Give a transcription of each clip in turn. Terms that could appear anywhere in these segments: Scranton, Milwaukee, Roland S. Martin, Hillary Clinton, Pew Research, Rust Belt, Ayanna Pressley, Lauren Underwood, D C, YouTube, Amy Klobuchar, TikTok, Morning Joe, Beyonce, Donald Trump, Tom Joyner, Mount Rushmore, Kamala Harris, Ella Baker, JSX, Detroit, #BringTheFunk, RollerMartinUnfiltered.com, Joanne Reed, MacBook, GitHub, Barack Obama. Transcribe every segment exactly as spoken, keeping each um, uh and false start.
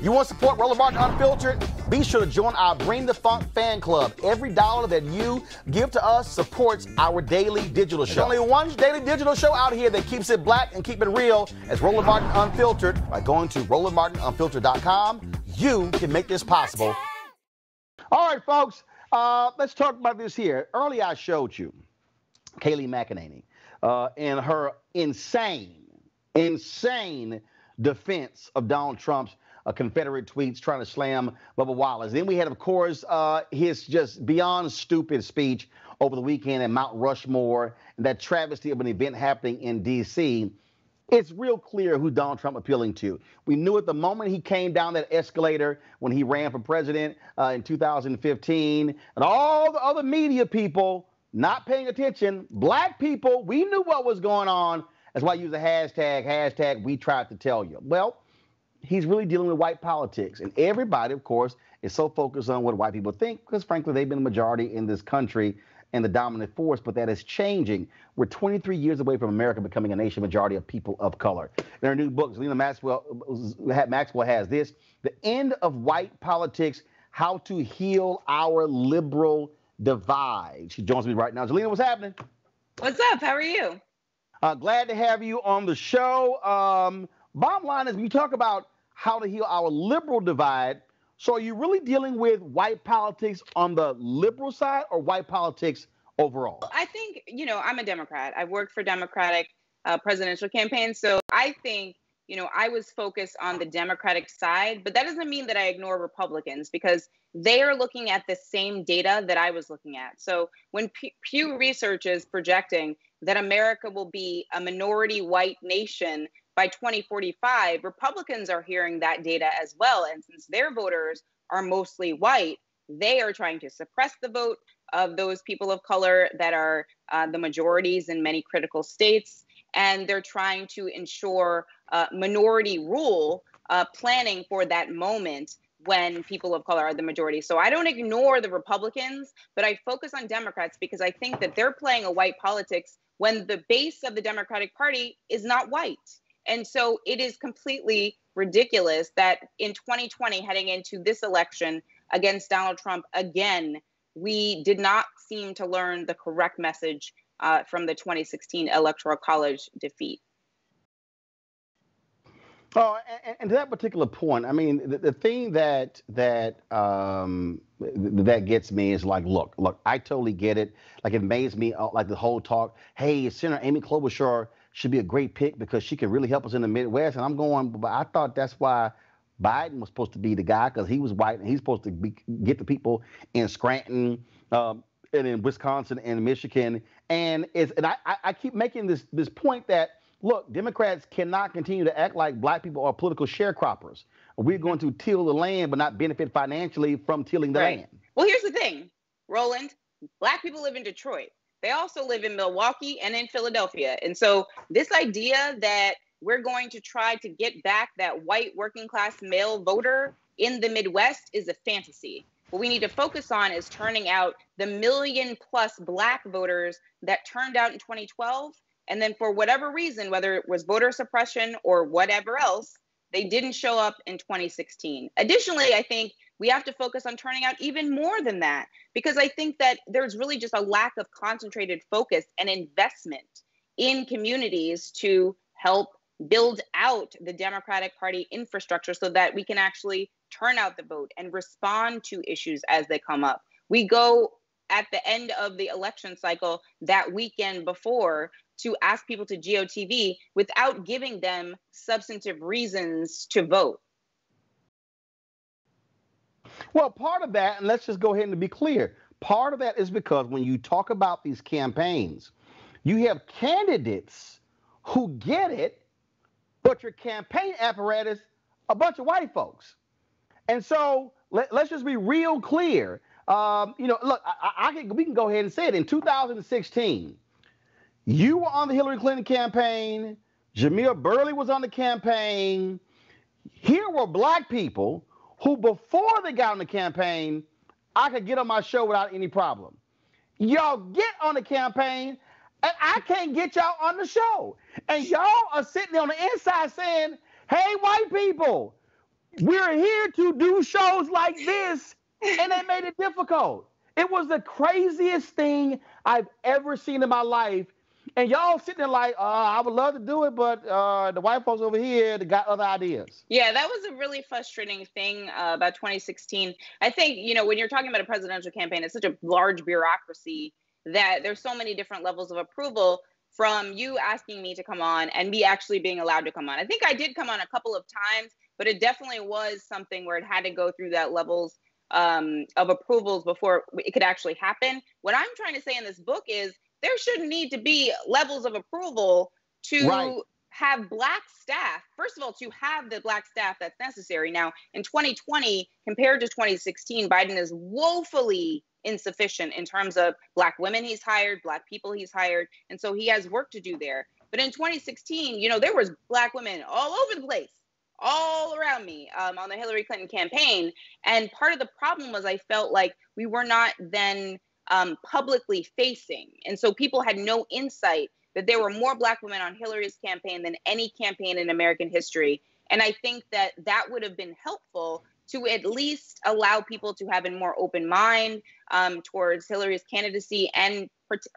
You want to support Roller Martin Unfiltered? Be sure to join our Bring the Funk fan club. Every dollar that you give to us supports our daily digital show. There's only one daily digital show out here that keeps it black and keep it real as Roller Martin Unfiltered by going to Roller Martin Unfiltered dot com. You can make this possible. All right, folks, uh, let's talk about this here. Earlier I showed you Kaylee McEnany uh, and her insane, insane defense of Donald Trump's Uh, Confederate tweets trying to slam Bubba Wallace. Then we had, of course, uh, his just beyond stupid speech over the weekend at Mount Rushmore, and that travesty of an event happening in D C It's real clear who Donald Trump appealing to. We knew it the moment he came down that escalator when he ran for president uh, in two thousand fifteen, and all the other media people not paying attention, black people, we knew what was going on. That's why I use the hashtag, hashtag we tried to tell you. Well, he's really dealing with white politics. And everybody, of course, is so focused on what white people think because, frankly, they've been the majority in this country and the dominant force. But that is changing. We're twenty-three years away from America becoming a nation majority of people of color. In her new book, Zerlina Maxwell, Maxwell has this, The End of White Politics, How to Heal Our Liberal Divide. She joins me right now. Zerlina, what's happening? What's up? How are you? Uh, glad to have you on the show. Um, bottom line is, when you talk about how to heal our liberal divide, so are you really dealing with white politics on the liberal side or white politics overall? I think, you know, I'm a Democrat. I've worked for Democratic uh, presidential campaigns. So I think, you know, I was focused on the Democratic side, but that doesn't mean that I ignore Republicans because they are looking at the same data that I was looking at. So when P- Pew Research is projecting that America will be a minority white nation by twenty forty-five, Republicans are hearing that data as well. And since their voters are mostly white, they are trying to suppress the vote of those people of color that are uh, the majorities in many critical states. And they're trying to ensure uh, minority rule, uh, planning for that moment when people of color are the majority. So I don't ignore the Republicans, but I focus on Democrats because I think that they're playing a white politics when the base of the Democratic Party is not white. And so it is completely ridiculous that in twenty twenty, heading into this election against Donald Trump, again, we did not seem to learn the correct message uh, from the twenty sixteen Electoral College defeat. Oh, and, and to that particular point, I mean, the, the thing that that um, that gets me is like, look, look, I totally get it. Like, it amazed me, like the whole talk. Hey, Senator Amy Klobuchar should be a great pick because she can really help us in the Midwest. And I'm going, but I thought that's why Biden was supposed to be the guy because he was white and he's supposed to be, get the people in Scranton um, and in Wisconsin and Michigan. And it's, and I, I keep making this this point that, look, Democrats cannot continue to act like black people are political sharecroppers. We're going to till the land but not benefit financially from tilling the right. land. Well, here's the thing, Roland. Black people live in Detroit. They also live in Milwaukee and in Philadelphia. And so this idea that we're going to try to get back that white working class male voter in the Midwest is a fantasy. What we need to focus on is turning out the million plus black voters that turned out in twenty twelve. And then for whatever reason, whether it was voter suppression or whatever else, they didn't show up in twenty sixteen. Additionally, I think we have to focus on turning out even more than that, because I think that there's really just a lack of concentrated focus and investment in communities to help build out the Democratic Party infrastructure so that we can actually turn out the vote and respond to issues as they come up. We go at the end of the election cycle that weekend before to ask people to G O T V without giving them substantive reasons to vote. Well, part of that, and let's just go ahead and be clear, part of that is because when you talk about these campaigns, you have candidates who get it, but your campaign apparatus, a bunch of white folks. And so let, let's just be real clear. Um, you know, look, I, I can, we can go ahead and say it. In two thousand sixteen, you were on the Hillary Clinton campaign. Jamil Burley was on the campaign. Here were black people who, before they got on the campaign, I could get on my show without any problem. Y'all get on the campaign, and I can't get y'all on the show. And y'all are sitting there on the inside saying, hey, white people, We're here to do shows like this, and they made it difficult. It was the craziest thing I've ever seen in my life. And y'all sitting there like, uh, I would love to do it, but uh, the white folks over here got other ideas. Yeah, that was a really frustrating thing uh, about twenty sixteen. I think, you know, when you're talking about a presidential campaign, it's such a large bureaucracy that there's so many different levels of approval, from you asking me to come on and me actually being allowed to come on. I think I did come on a couple of times, but it definitely was something where it had to go through that levels um, of approvals before it could actually happen. What I'm trying to say in this book is there shouldn't need to be levels of approval to right. have Black staff. First of all, to have the Black staff that's necessary. Now, in twenty twenty, compared to twenty sixteen, Biden is woefully insufficient in terms of Black women he's hired, Black people he's hired. And so he has work to do there. But in twenty sixteen, you know, there was Black women all over the place, all around me um, on the Hillary Clinton campaign. And part of the problem was I felt like we were not then Um, publicly facing. And so people had no insight that there were more Black women on Hillary's campaign than any campaign in American history. And I think that that would have been helpful to at least allow people to have a more open mind um, towards Hillary's candidacy and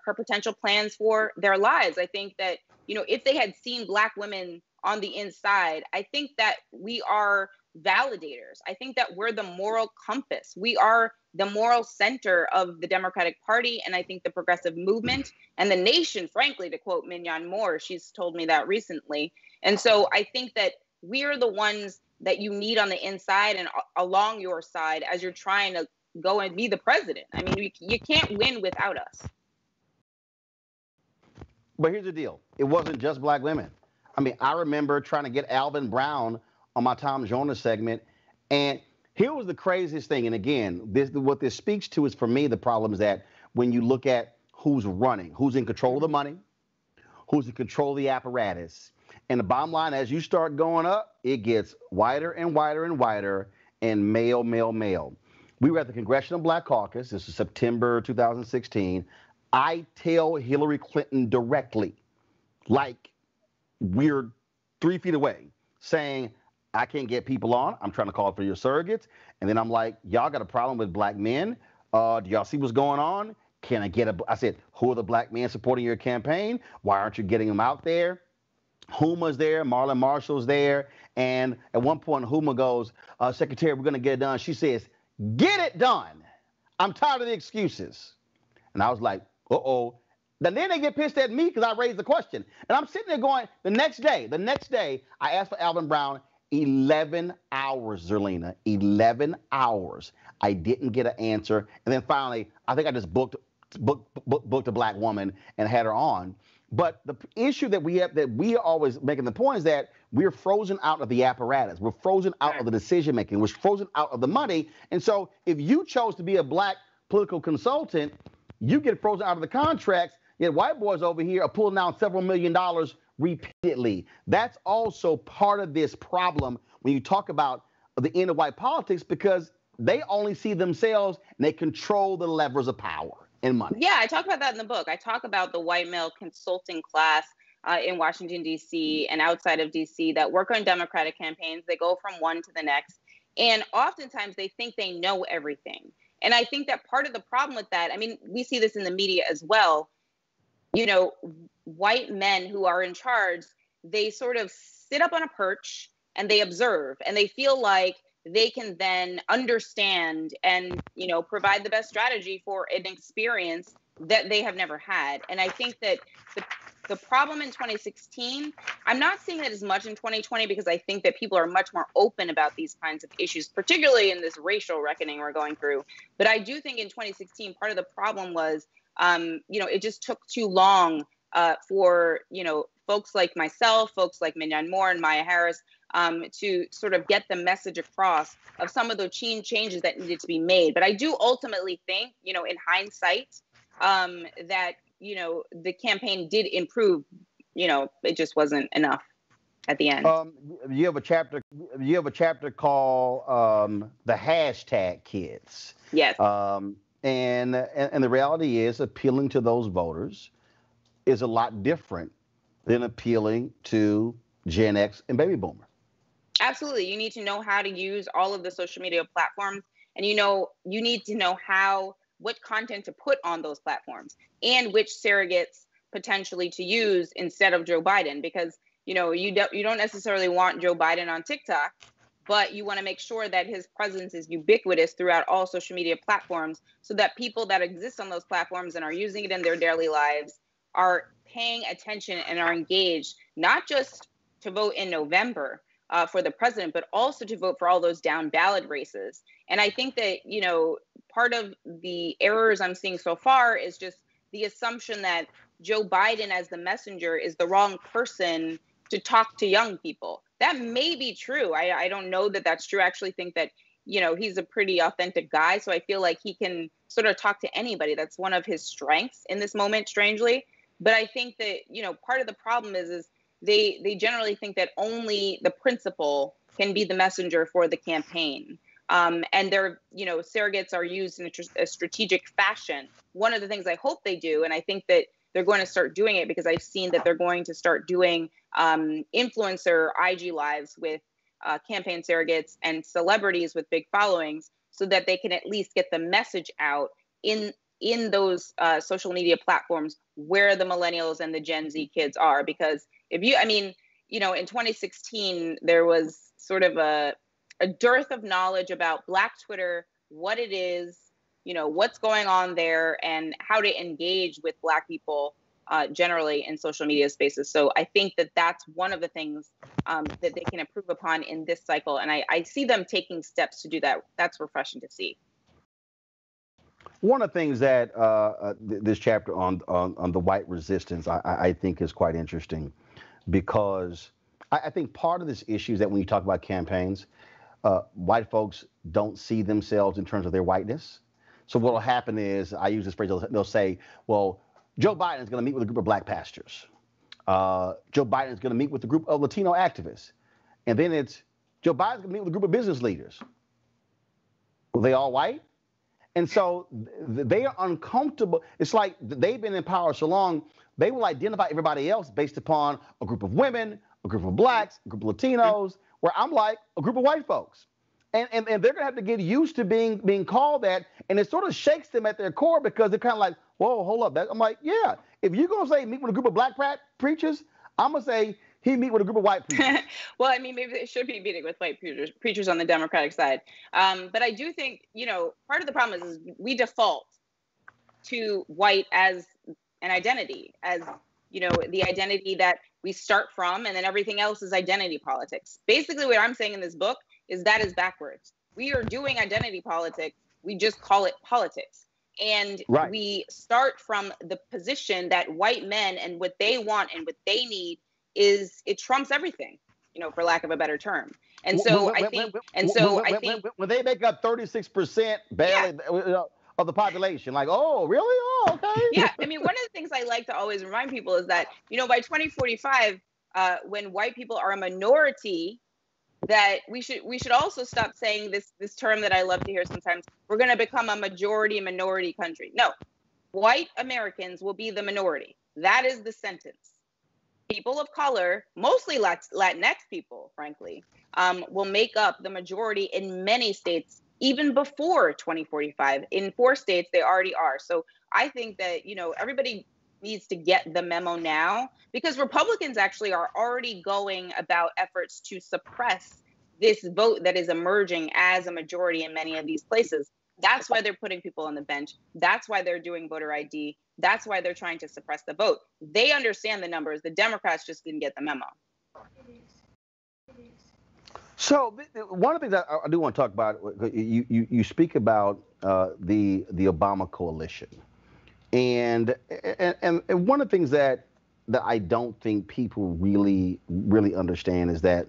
her potential plans for their lives. I think that, you know, if they had seen Black women on the inside, I think that we are validators. I think that we're the moral compass. We are the moral center of the Democratic Party, and I think the progressive movement and the nation, frankly, to quote Mignon Moore, she's told me that recently. And so I think that we're the ones that you need on the inside and along your side as you're trying to go and be the president. I mean, you, you can't win without us. But here's the deal. It wasn't just Black women. I mean, I remember trying to get Alvin Brown on my Tom Joyner segment, and here was the craziest thing. And again, this, what this speaks to is, for me, the problem is that when you look at who's running, who's in control of the money, who's in control of the apparatus, and the bottom line, as you start going up, it gets wider and wider and wider, and male, male, male. We were at the Congressional Black Caucus. This was September two thousand sixteen. I tell Hillary Clinton directly, like we're three feet away, saying, I can't get people on. I'm trying to call for your surrogates. And then I'm like, y'all got a problem with Black men. Uh, do y'all see what's going on? Can I get a, I said, who are the Black men supporting your campaign? Why aren't you getting them out there? Huma's there, Marlon Marshall's there. And at one point, Huma goes, uh, Secretary, we're going to get it done. She says, get it done. I'm tired of the excuses. And I was like, uh-oh. And then they get pissed at me because I raised the question. And I'm sitting there going, the next day, the next day, I asked for Alvin Brown, eleven hours, Zerlina, eleven hours. I didn't get an answer. And then finally, I think I just booked, booked, booked, booked a Black woman and had her on. But the issue that we have, that we are always making the point, is that we're frozen out of the apparatus. We're frozen out of the decision-making. We're frozen out of the money. And so if you chose to be a Black political consultant, you get frozen out of the contracts. Yet white boys over here are pulling down several million dollars repeatedly. That's also part of this problem when you talk about the end of white politics, because they only see themselves and they control the levers of power and money. Yeah, I talk about that in the book. I talk about the white male consulting class uh, in Washington, D C and outside of D C that work on Democratic campaigns. They go from one to the next, and oftentimes they think they know everything. And I think that part of the problem with that, I mean, we see this in the media as well, you know, white men who are in charge, they sort of sit up on a perch and they observe, and they feel like they can then understand and, you know, provide the best strategy for an experience that they have never had. And I think that the, the problem in twenty sixteen, I'm not seeing it as much in twenty twenty, because I think that people are much more open about these kinds of issues, particularly in this racial reckoning we're going through. But I do think in twenty sixteen, part of the problem was, um, you know, it just took too long Uh, for, you know, folks like myself, folks like Mignon Moore and Maya Harris, um, to sort of get the message across of some of the changes that needed to be made. But I do ultimately think, you know, in hindsight, um, that, you know, the campaign did improve. You know, it just wasn't enough at the end. Um, you have a chapter, you have a chapter called um, The Hashtag Kids. Yes. Um, and, and the reality is, appealing to those voters is a lot different than appealing to Gen X and Baby Boomer. Absolutely. You need to know how to use all of the social media platforms, and you know, you need to know how, what content to put on those platforms and which surrogates potentially to use instead of Joe Biden, because, you know, you don't, you don't necessarily want Joe Biden on TikTok, but you want to make sure that his presence is ubiquitous throughout all social media platforms so that people that exist on those platforms and are using it in their daily lives are paying attention and are engaged, not just to vote in November uh, for the president, but also to vote for all those down ballot races. And I think that, you know, part of the errors I'm seeing so far is just the assumption that Joe Biden as the messenger is the wrong person to talk to young people. That may be true. I, I don't know that that's true. I actually think that, you know, he's a pretty authentic guy. So I feel like he can sort of talk to anybody. That's one of his strengths in this moment, strangely. But I think that, you know, part of the problem is, is they, they generally think that only the principal can be the messenger for the campaign. Um, and their, you know, surrogates are used in a, tr a strategic fashion. One of the things I hope they do, and I think that they're going to start doing it because I've seen that they're going to start doing um, influencer I G lives with uh, campaign surrogates and celebrities with big followings so that they can at least get the message out in in those uh, social media platforms where the millennials and the Gen Z kids are. Because if you, I mean, you know, in twenty sixteen, there was sort of a, a dearth of knowledge about Black Twitter, what it is, you know, what's going on there and how to engage with Black people uh, generally in social media spaces. So I think that that's one of the things um, that they can improve upon in this cycle. And I, I see them taking steps to do that. That's refreshing to see. One of the things that uh, uh, th this chapter on, on, on the white resistance, I, I think is quite interesting, because I, I think part of this issue is that when you talk about campaigns, uh, white folks don't see themselves in terms of their whiteness. So what will happen is, I use this phrase, they'll, they'll say, well, Joe Biden is going to meet with a group of black pastors. Uh, Joe Biden is going to meet with a group of Latino activists. And then it's, Joe Biden is going to meet with a group of business leaders. Were they all white? And so th they are uncomfortable. It's like they've been in power so long, they will identify everybody else based upon a group of women, a group of blacks, a group of Latinos, where I'm like, a group of white folks. And, and, and they're going to have to get used to being being called that. And it sort of shakes them at their core, because they're kind of like, whoa, hold up. That, I'm like, yeah, if you're going to say meet with a group of black preachers, I'm going to say he meet with a group of white preachers. Well, I mean, maybe they should be meeting with white preachers, preachers on the Democratic side. Um, but I do think, you know, part of the problem is, is we default to white as an identity, as, you know, the identity that we start from. And then everything else is identity politics. Basically, what I'm saying in this book is that is backwards. We are doing identity politics. We just call it politics. And right. We start from the position that white men and what they want and what they need is, it trumps everything, you know, for lack of a better term. And so when, I think, when, when, and so when, when, I think. When they make up thirty-six percent barely yeah. of the population, like, oh, really? Oh, okay. Yeah, I mean, one of the things I like to always remind people is that, you know, by twenty forty-five, uh, when white people are a minority, that we should we should also stop saying this this term that I love to hear sometimes. We're going to become a majority minority country. No, white Americans will be the minority. That is the sentence. People of color, mostly Latinx people, frankly, um, will make up the majority in many states, even before twenty forty-five. In four states, they already are. So I think that, you know, everybody needs to get the memo now, because Republicans actually are already going about efforts to suppress this vote that is emerging as a majority in many of these places. That's why they're putting people on the bench. That's why they're doing voter I D. That's why they're trying to suppress the vote. They understand the numbers. The Democrats just didn't get the memo. So one of the things I do want to talk about, you, you, you speak about uh, the, the Obama coalition. And, and and one of the things that that I don't think people really really understand is that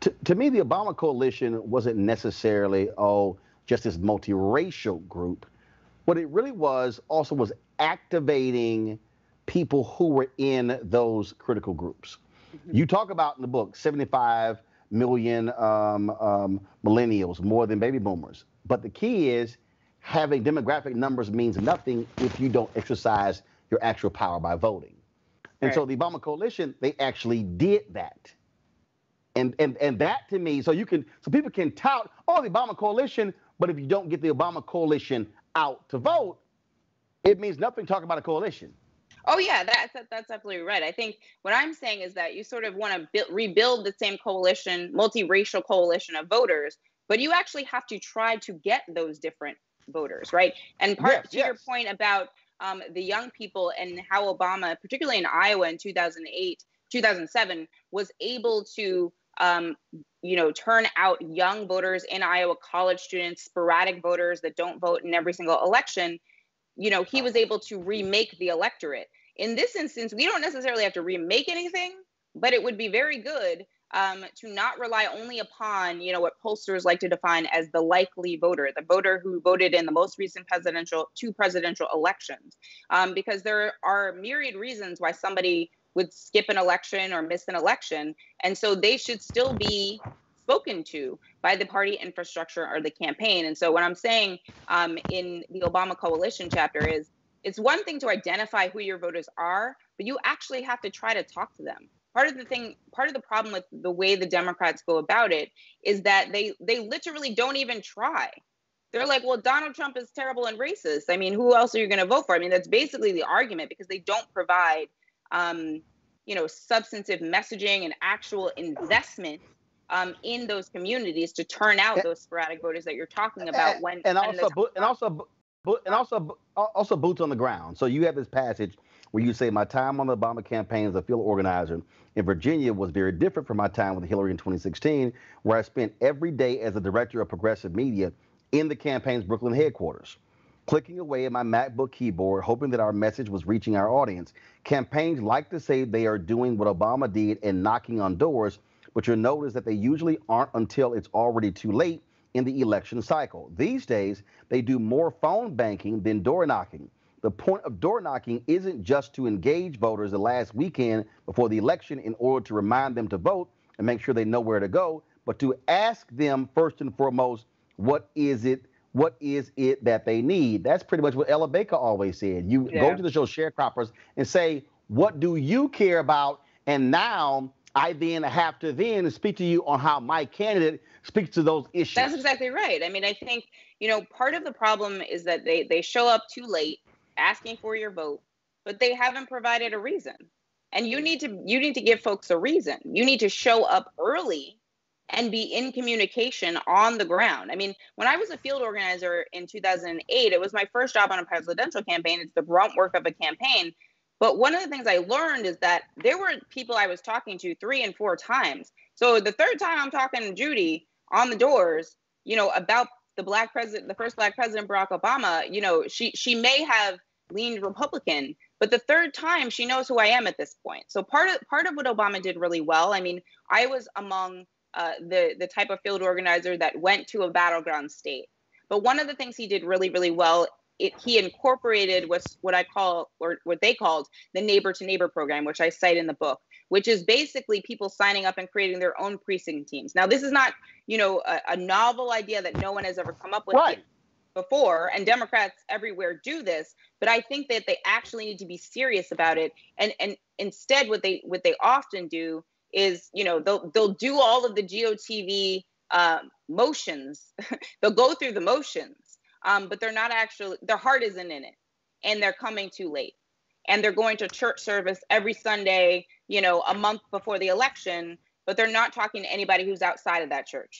to, to me the Obama coalition wasn't necessarily oh just this multiracial group. What it really was also was activating people who were in those critical groups. Mm-hmm. You talk about in the book seventy-five million um, um, millennials, more than baby boomers, but the key is, having demographic numbers means nothing if you don't exercise your actual power by voting. And right. So the Obama coalition, they actually did that. And, and and that to me, so you can, so people can tout, oh, the Obama coalition, but if you don't get the Obama coalition out to vote, it means nothing talking about a coalition. Oh, yeah, that's, that's absolutely right. I think what I'm saying is that you sort of want to rebuild the same coalition, multiracial coalition of voters, but you actually have to try to get those different voters, right? And part yes, to yes. your point about um, the young people and how Obama, particularly in Iowa in two thousand eight, two thousand seven, was able to Um, you know, turn out young voters in Iowa, college students, sporadic voters that don't vote in every single election. You know, he was able to remake the electorate. In this instance, we don't necessarily have to remake anything, but it would be very good um, to not rely only upon, you know, what pollsters like to define as the likely voter, the voter who voted in the most recent presidential, two presidential elections, um, because there are myriad reasons why somebody would skip an election or miss an election. And so they should still be spoken to by the party infrastructure or the campaign. And so what I'm saying um, in the Obama coalition chapter is, it's one thing to identify who your voters are, but you actually have to try to talk to them. Part of the thing, part of the problem with the way the Democrats go about it is that they, they literally don't even try. They're like, well, Donald Trump is terrible and racist. I mean, who else are you gonna vote for? I mean, that's basically the argument, because they don't provide Um, you know, substantive messaging and actual investment um, in those communities to turn out those sporadic voters that you're talking about. When and also when and also and also also boots on the ground. So you have this passage where you say, "My time on the Obama campaign as a field organizer in Virginia was very different from my time with Hillary in twenty sixteen, where I spent every day as a director of progressive media in the campaign's Brooklyn headquarters, clicking away at my MacBook keyboard, hoping that our message was reaching our audience. Campaigns like to say they are doing what Obama did and knocking on doors, but you'll notice that they usually aren't until it's already too late in the election cycle. These days, they do more phone banking than door knocking. The point of door knocking isn't just to engage voters the last weekend before the election in order to remind them to vote and make sure they know where to go, but to ask them first and foremost, what is it What is it that they need? That's pretty much what Ella Baker always said. You yeah. go to the show Sharecroppers and say, what do you care about? And now I then have to then speak to you on how my candidate speaks to those issues. That's exactly right. I mean, I think, you know, part of the problem is that they, they show up too late asking for your vote, but they haven't provided a reason. And you need to you need to give folks a reason. You need to show up early and be in communication on the ground. I mean, when I was a field organizer in two thousand eight, it was my first job on a presidential campaign. It's the brunt work of a campaign. But one of the things I learned is that there were people I was talking to three and four times. So the third time I'm talking to Judy on the doors, you know, about the black president, the first black president, Barack Obama, you know, she, she may have leaned Republican, but the third time she knows who I am at this point. So part of, part of what Obama did really well, I mean, I was among Uh, the, the type of field organizer that went to a battleground state. But one of the things he did really, really well, it, he incorporated what's, what I call, or what they called, the neighbor to neighbor program, which I cite in the book, which is basically people signing up and creating their own precinct teams. Now, this is not, you know, a, a novel idea that no one has ever come up with right. before, and Democrats everywhere do this, but I think that they actually need to be serious about it. And, and instead, what they, what they often do is, you know, they'll, they'll do all of the G O T V uh, motions. They'll go through the motions, um, but they're not actually, their heart isn't in it. And they're coming too late. And they're going to church service every Sunday, you know, a month before the election, but they're not talking to anybody who's outside of that church.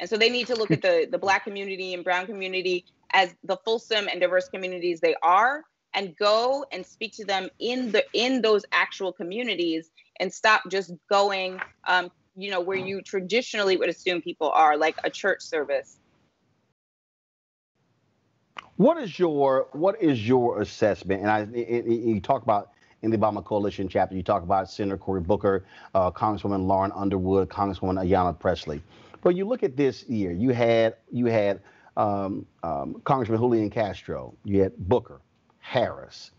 And so they need to look at the, the black community and brown community as the fulsome and diverse communities they are, and go and speak to them in the in those actual communities, and stop just going, um, you know, where you traditionally would assume people are, like a church service. What is your what is your assessment? And I, it, it, you talk about in the Obama coalition chapter, you talk about Senator Cory Booker, uh, Congresswoman Lauren Underwood, Congresswoman Ayanna Pressley. But you look at this year, you had you had um, um, Congressman Julian Castro, you had Booker, Harris,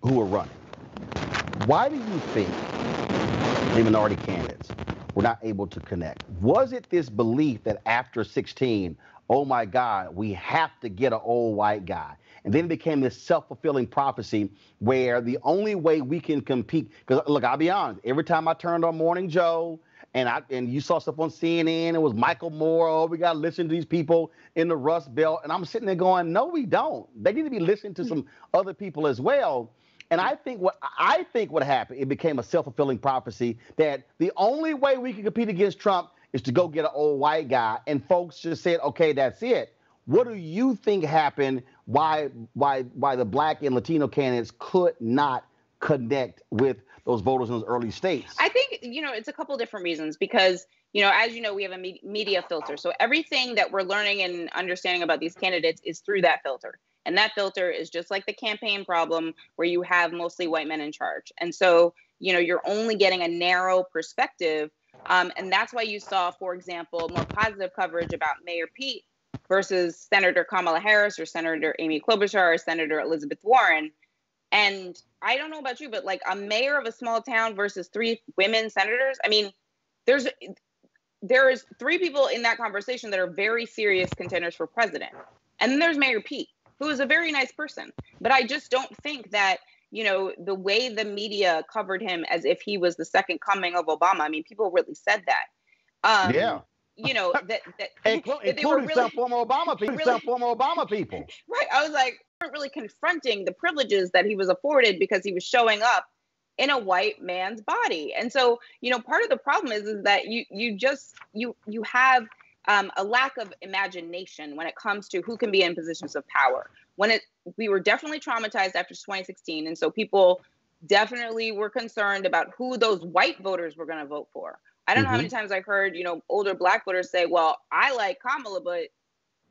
who are running. Why do you think the minority candidates were not able to connect? Was it this belief that after sixteen, oh my God, we have to get an old white guy? And then it became this self-fulfilling prophecy where the only way we can compete, because look, I'll be honest, every time I turned on Morning Joe, And I and you saw stuff on C N N. It was Michael Moore. Oh, we got to listen to these people in the Rust Belt. And I'm sitting there going, no, we don't. They need to be listening to some other people as well. And I think what I think what happened, it became a self-fulfilling prophecy that the only way we can compete against Trump is to go get an old white guy. And folks just said, OK, that's it. What do you think happened? Why why why the black and Latino candidates could not connect with those voters in those early states? I think, you know, it's a couple different reasons because, you know, as you know, we have a me- media filter. So everything that we're learning and understanding about these candidates is through that filter. And that filter is just like the campaign problem where you have mostly white men in charge. And so, you know, you're only getting a narrow perspective. Um, and that's why you saw, for example, more positive coverage about Mayor Pete versus Senator Kamala Harris or Senator Amy Klobuchar or Senator Elizabeth Warren. And I don't know about you, but like a mayor of a small town versus three women senators. I mean, there's there is three people in that conversation that are very serious contenders for president. And then there's Mayor Pete, who is a very nice person. But I just don't think that, you know, the way the media covered him as if he was the second coming of Obama. I mean, people really said that. Um, yeah. You know, that, that, Inclu- that they were really, some former Obama people, really, some former Obama people. Right. I was like, really confronting the privileges that he was afforded because he was showing up in a white man's body. And so, you know, part of the problem is, is that you you just you you have um, a lack of imagination when it comes to who can be in positions of power. When it we were definitely traumatized after twenty sixteen. And so people definitely were concerned about who those white voters were going to vote for. I don't mm-hmm. know how many times I've heard, you know, older black voters say, well, I like Kamala, but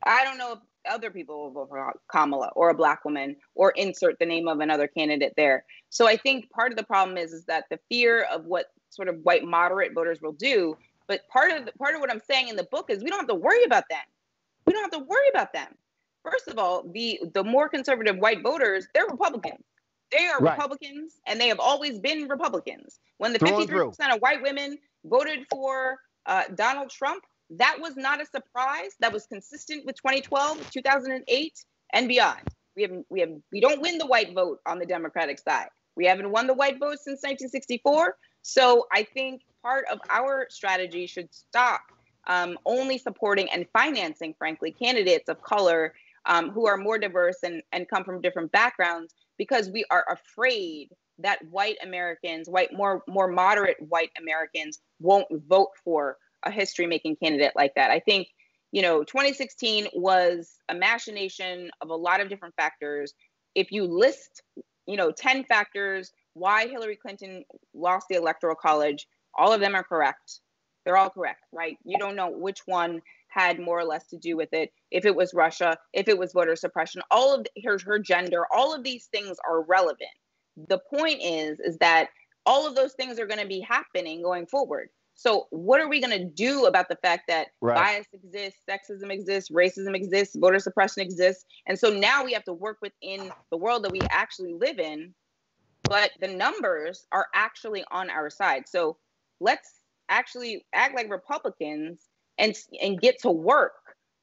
I don't know if other people will vote for Kamala or a black woman or insert the name of another candidate there. So I think part of the problem is, is that the fear of what sort of white moderate voters will do. But part of the, part of what I'm saying in the book is we don't have to worry about them. We don't have to worry about them. First of all, the, the more conservative white voters, they're Republicans. They are right. Republicans, and they have always been Republicans. When the fifty-three percent of white women voted for uh, Donald Trump, that was not a surprise. That was consistent with twenty twelve, two thousand eight, and beyond. We have, we have, we don't win the white vote on the Democratic side. We haven't won the white vote since nineteen sixty-four. So I think part of our strategy should stop um, only supporting and financing, frankly, candidates of color um, who are more diverse and, and come from different backgrounds, because we are afraid that white Americans, white more more moderate white Americans, won't vote for a history-making candidate like that. I think, you know, twenty sixteen was a machination of a lot of different factors. If you list, you know, ten factors why Hillary Clinton lost the Electoral College, all of them are correct. They're all correct, right? You don't know which one had more or less to do with it. If it was Russia, if it was voter suppression, all of her, her gender, all of these things are relevant. The point is, is that all of those things are going to be happening going forward. So what are we going to do about the fact that right. bias exists, sexism exists, racism exists, voter suppression exists? And so now we have to work within the world that we actually live in, but the numbers are actually on our side. So let's actually act like Republicans and, and get to work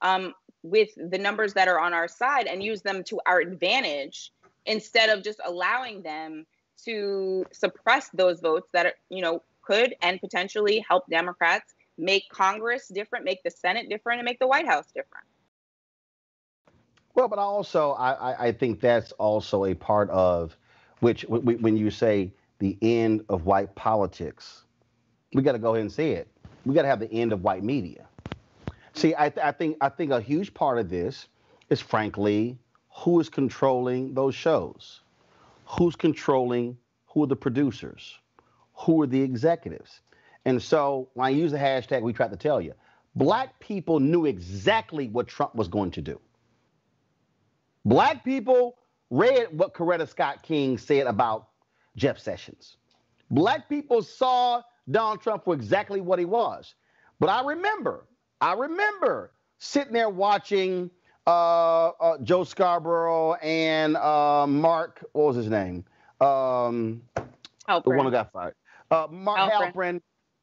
um, with the numbers that are on our side and use them to our advantage instead of just allowing them to suppress those votes that are, you know, could and potentially help Democrats make Congress different, make the Senate different, and make the White House different. Well, but also I, I think that's also a part of which when you say the end of white politics, we got to go ahead and say it. We got to have the end of white media. See, I, th- I think I think a huge part of this is, frankly, who is controlling those shows? Who's controlling? Who are the producers? Who are the executives? And so when I use the hashtag, we tried to tell you, black people knew exactly what Trump was going to do. Black people read what Coretta Scott King said about Jeff Sessions. Black people saw Donald Trump for exactly what he was. But I remember, I remember sitting there watching uh, uh, Joe Scarborough and uh, Mark, what was his name? Um, Halperin. The one who got fired. Uh, Mark Halperin. Halperin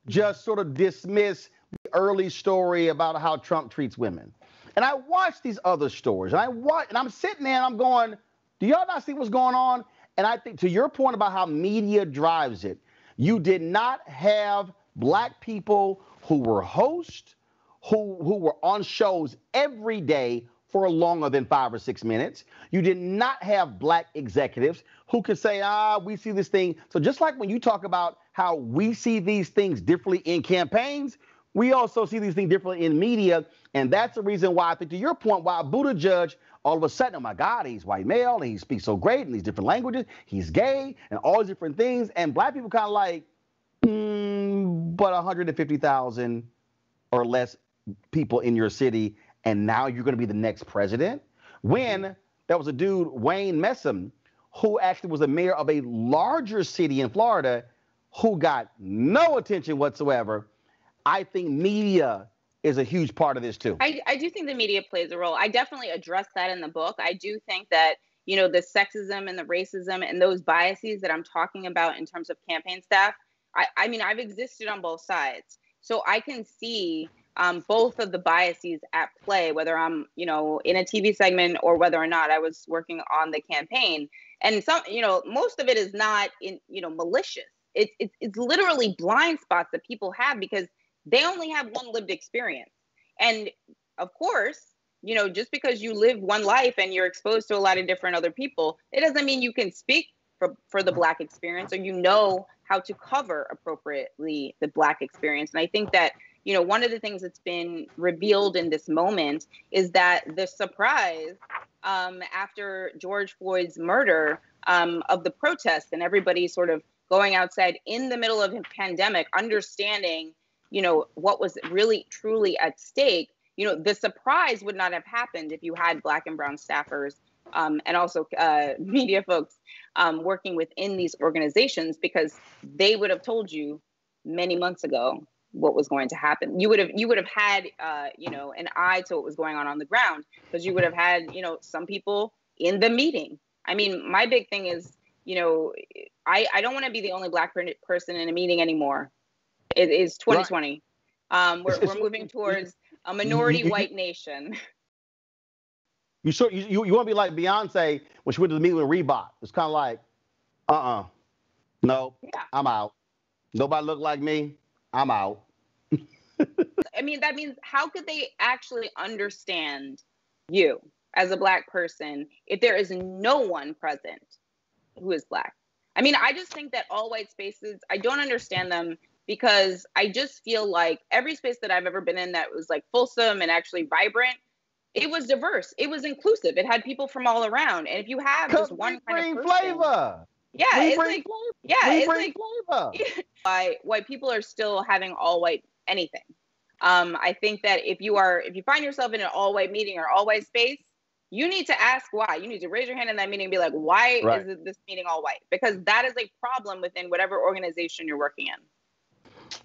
just sort of dismissed the early story about how Trump treats women. And I watched these other stories, and I watch, and I'm sitting there, and I'm going, do y'all not see what's going on? And I think, to your point about how media drives it, you did not have black people who were hosts, who, who were on shows every day for longer than five or six minutes. You did not have black executives who could say, ah, we see this thing. So just like when you talk about how we see these things differently in campaigns, we also see these things differently in media. And that's the reason why I think, to your point, why Buttigieg all of a sudden, oh my God, he's white male and he speaks so great in these different languages, he's gay and all these different things. And black people kind of like, mm, but one hundred fifty thousand or less people in your city, and now you're going to be the next president? When there was a dude, Wayne Messam, who actually was the mayor of a larger city in Florida who got no attention whatsoever. I think media is a huge part of this too. I, I do think the media plays a role. I definitely address that in the book. I do think that, you know, the sexism and the racism and those biases that I'm talking about in terms of campaign staff, I, I mean, I've existed on both sides. So I can see Um, both of the biases at play, whether I'm, you know, in a T V segment or whether or not I was working on the campaign. And some, you know, most of it is not in, you know, malicious. It's it's, it's literally blind spots that people have because they only have one lived experience. And of course, you know, just because you live one life and you're exposed to a lot of different other people, it doesn't mean you can speak for, for the Black experience, or you know how to cover appropriately the Black experience. And I think that, you know, one of the things that's been revealed in this moment is that the surprise um, after George Floyd's murder um, of the protests and everybody sort of going outside in the middle of a pandemic, understanding, you know, what was really truly at stake, you know, the surprise would not have happened if you had Black and brown staffers um, and also uh, media folks um, working within these organizations, because they would have told you many months ago what was going to happen. You would have you would have had uh, you know, an eye to what was going on on the ground, because you would have had, you know, some people in the meeting. I mean, my big thing is, you know, I, I don't want to be the only Black person in a meeting anymore. It is twenty twenty. Right. Um, we're we're moving towards a minority white nation. You sure you you, you want to be like Beyonce when she went to the meeting with Reebok? It's kind of like, uh uh, no, yeah. I'm out. Nobody look like me. I'm out. I mean, that means how could they actually understand you as a Black person if there is no one present who is Black? I mean, I just think that all white spaces, I don't understand them, because I just feel like every space that I've ever been in that was like fulsome and actually vibrant, it was diverse. It was inclusive. It had people from all around. And if you have just one kind of person, flavor. Yeah, we it's like, flavor. yeah, we it's like, flavor. Why white people are still having all white anything. Um, I think that if you are, if you find yourself in an all white meeting or all white space, you need to ask why. You need to raise your hand in that meeting and be like, why right. is this meeting all white? Because that is a problem within whatever organization you're working in.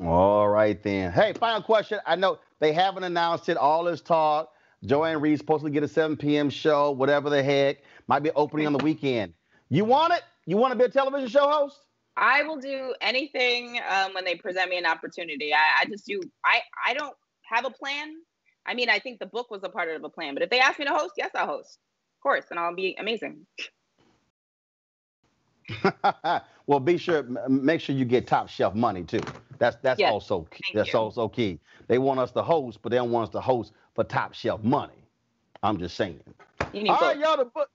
All right, then. Hey, final question. I know they haven't announced it. All this talk. Joanne Reed's supposed to get a seven p.m. show, whatever the heck. Might be opening on the weekend. You want it? You want to be a television show host? I will do anything um, when they present me an opportunity. I, I just do, I, I don't have a plan. I mean, I think the book was a part of a plan, but if they ask me to host, yes, I'll host. Of course, and I'll be amazing. Well, be sure, make sure you get top shelf money too. That's that's yes, also key. That's you. also key. They want us to host, but they don't want us to host for top shelf money. I'm just saying. You need All right, y'all, the book.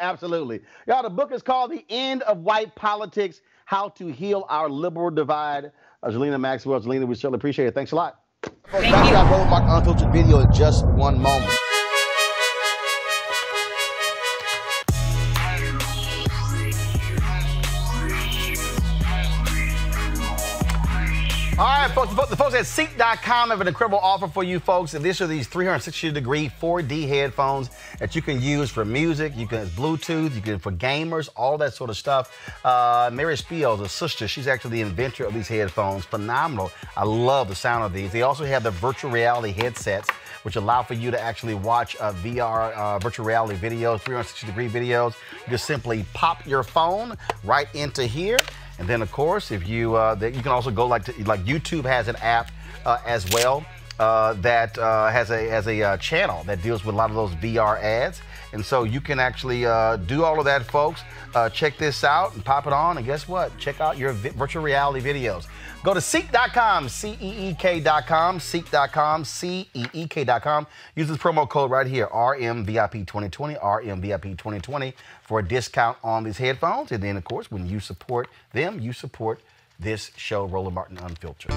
Absolutely. Y'all, the book is called The End of White Politics, How to Heal Our Liberal Divide. Uh, Zerlina Maxwell. Zerlina, we certainly appreciate it. Thanks a lot. Thank you. That Roller Martin Unfiltered video in just one moment. All right, folks, the folks at Seek dot com have an incredible offer for you folks. And these are these three sixty degree four D headphones that you can use for music, you can Bluetooth, you can for gamers, all that sort of stuff. Uh, Mary Spiel's, a sister, she's actually the inventor of these headphones. Phenomenal. I love the sound of these. They also have the virtual reality headsets, which allow for you to actually watch uh, V R, uh, virtual reality videos, three sixty degree videos. You just simply pop your phone right into here. And then, of course, if you, uh, you can also go like to, like YouTube has an app uh, as well. uh, that uh, has a has a uh, channel that deals with a lot of those V R ads. And so you can actually uh, do all of that, folks. Uh, check this out and pop it on. And guess what? Check out your vi- virtual reality videos. Go to Seek dot com, C E E K dot com, Seek dot com, C E E K dot com. Use this promo code right here, R M V I P twenty twenty, R M V I P twenty twenty, for a discount on these headphones. And then, of course, when you support them, you support this show, Roller Martin Unfiltered.